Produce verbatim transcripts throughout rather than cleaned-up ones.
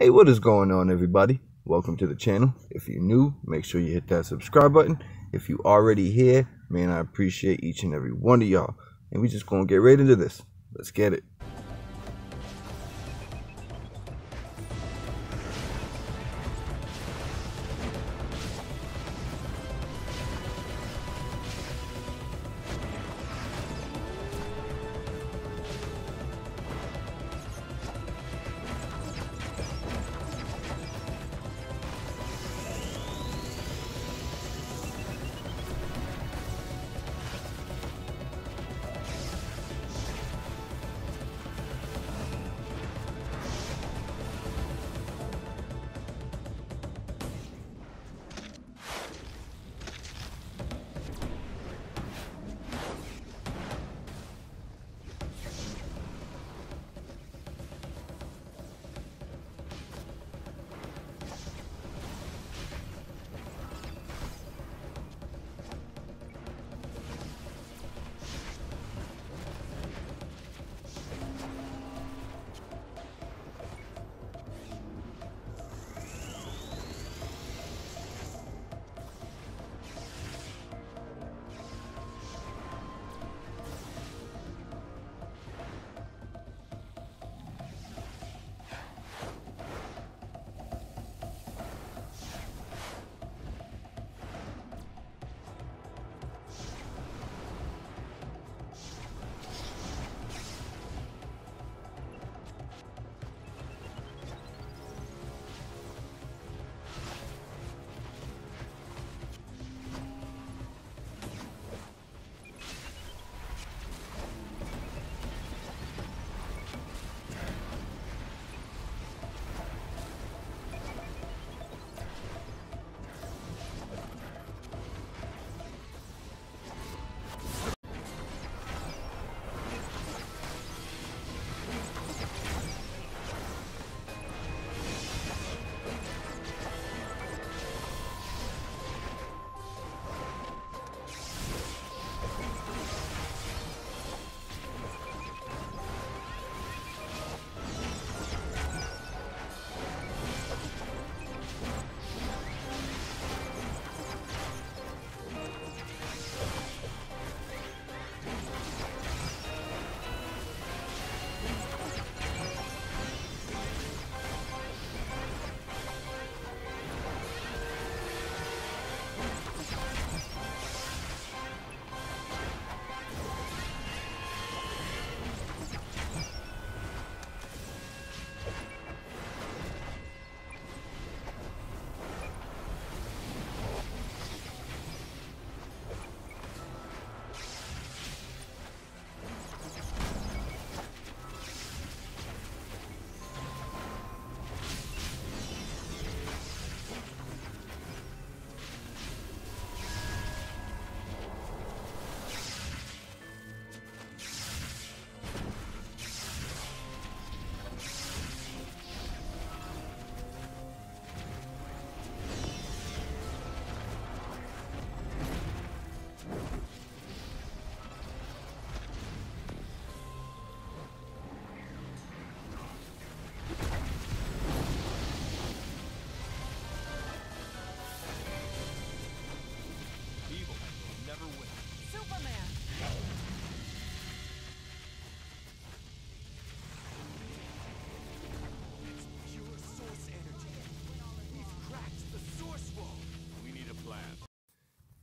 Hey, what is going on, everybody? Welcome to the channel. If you're new, make sure you hit that subscribe button. If you already here, man, I appreciate each and every one of y'all. And we just gonna get right into this. Let's get it.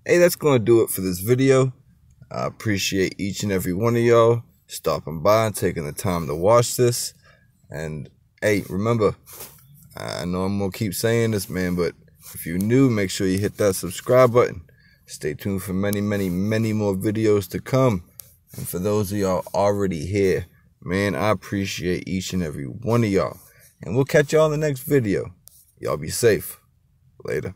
Hey, that's going to do it for this video. I appreciate each and every one of y'all stopping by and taking the time to watch this. And, hey, remember, I know I'm going to keep saying this, man, but if you're new, make sure you hit that subscribe button. Stay tuned for many, many, many more videos to come. And for those of y'all already here, man, I appreciate each and every one of y'all. And we'll catch y'all in the next video. Y'all be safe. Later.